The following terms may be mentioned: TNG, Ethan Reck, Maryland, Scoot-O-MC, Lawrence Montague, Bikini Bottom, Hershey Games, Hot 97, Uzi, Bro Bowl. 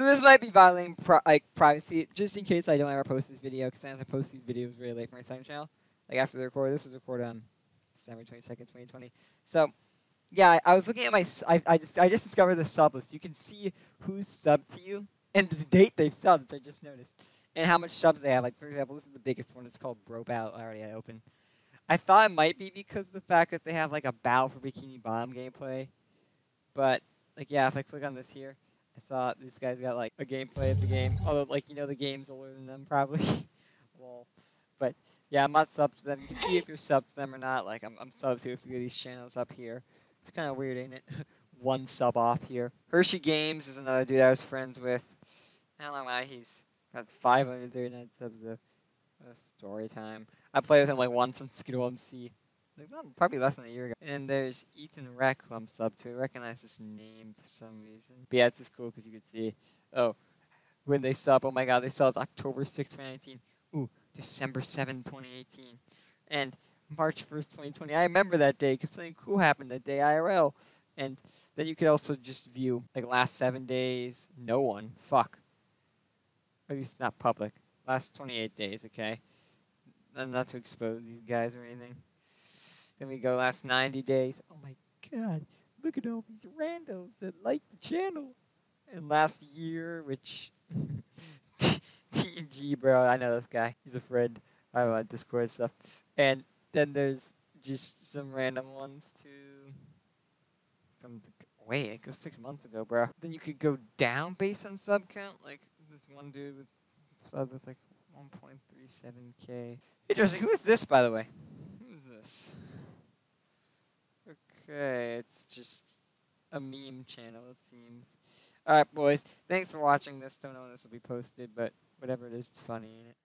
So this might be violating privacy, just in case I don't ever post this video, because sometimes I post these videos really late for my second channel. Like after the record, this was recorded on December 22nd, 2020. So yeah, I was looking at my, I just discovered the sub list. You can see who's subbed to you and the date they've subbed, I just noticed, and how much subs they have. Like for example, this is the biggest one. It's called Bro Bowl. I already had it open. I thought it might be because of the fact that they have like a bow for Bikini Bottom gameplay, but like yeah, if I click on this here, I saw this guy's got like a gameplay of the game. Although like you know the game's older than them probably. Lol. But yeah, I'm not subbed to them. You can see if you're subbed to them or not. Like I'm subbed to a few of these channels up here. It's kind of weird, ain't it? One sub off here. Hershey Games is another dude I was friends with. I don't know why he's got 539 subs of story time. I played with him like once on Scoot-O-MC. Like, well, probably less than a year ago. And there's Ethan Reck, who I'm subbed to. I recognize this name for some reason. But yeah, it's just cool because you can see, oh, when they sub, oh my god, they subbed October 6, 2019. Ooh, December 7, 2018. And March 1st, 2020. I remember that day because something cool happened that day IRL. And then you could also just view, like, last 7 days, no one. Fuck. At least not public. Last 28 days, okay? Not to expose these guys or anything. Then we go last 90 days. Oh my god, look at all these randos that like the channel. And last year, which... TNG, bro, I know this guy. He's a friend. I don't know, Discord stuff. And then there's just some random ones, too. From the... Wait, it goes 6 months ago, bro. Then you could go down based on sub count. Like, this one dude with sub with, like, 1.37k. Interesting. Who is this, by the way? Who's this? Okay, it's just a meme channel, it seems. Alright, boys. Thanks for watching this. Don't know when this will be posted, but whatever it is, it's funny, ain't it?